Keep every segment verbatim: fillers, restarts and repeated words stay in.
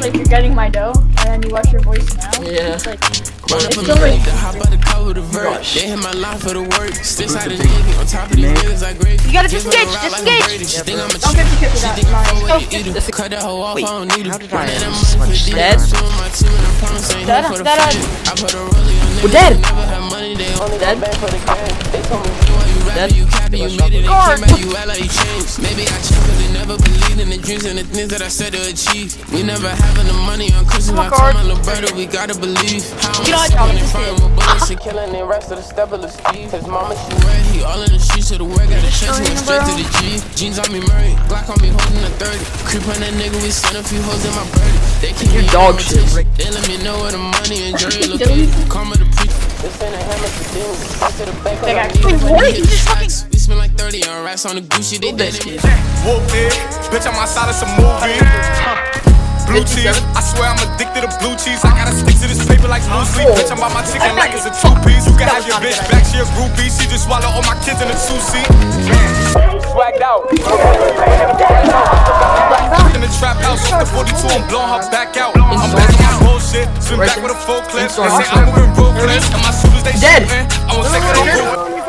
it's like you're getting my dough, and then you watch your voice now. Yeah. It's like, well, it's still like, they hit my line for the work. This side of the on top of these niggas I great. You gotta disengage, disengage. Don't get too kicked with that. Cut that hoe off, I don't need it. Dead. Dead. Dead. We're dead. Dead. Dead. You made it, you act like you changed. Maybe I changed because they never believed in the dreams and the things that I said to achieve. We never having the money on cruising my time on Roberta, we gotta believe. How I'm in front of bullets, she killing the rest of the step of the Steve. His mama, she red, he all in the streets of the work, got a chance to straight to the G. Jeans on me, Murray, Glock on me, holding the thirty. Creep on that nigga, we sent a few hoes in my birdie. They keep your dog shit. They let me know where the money and jury looking. Come with the pre. This ain't a hammer to do. Back to the back of the back. Like thirty on rats on the Gucci, they did it. Whoop it, bitch, on my side of some movie. Blue cheese, I swear I'm addicted to blue cheese. I gotta stick to this paper like blue sleep. Bitch, I'm by my chicken like it's a two piece. You can have your bitch back, she a groupie. She just swallow all my kids in a two seat. Swagged out. In the trap house, the forty-two, I'm blowing her back out. I'm back out. Bullshit, swim back with a full clip. They say I'm moving real clips, and my shooters they shootin'. I won't take it.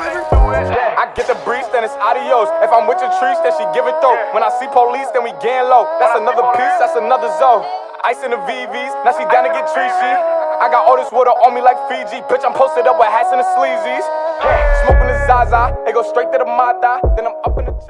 Get the breeze, then it's adios. If I'm with your trees, then she give it though. When I see police, then we gang low. That's another piece, that's another zone. Ice in the V Vs, now she down to get treachy. I got all this water on me like Fiji. Bitch, I'm posted up with hats and the sleazies. Smoking the Zaza, it go straight to the Mata. Then I'm up in the...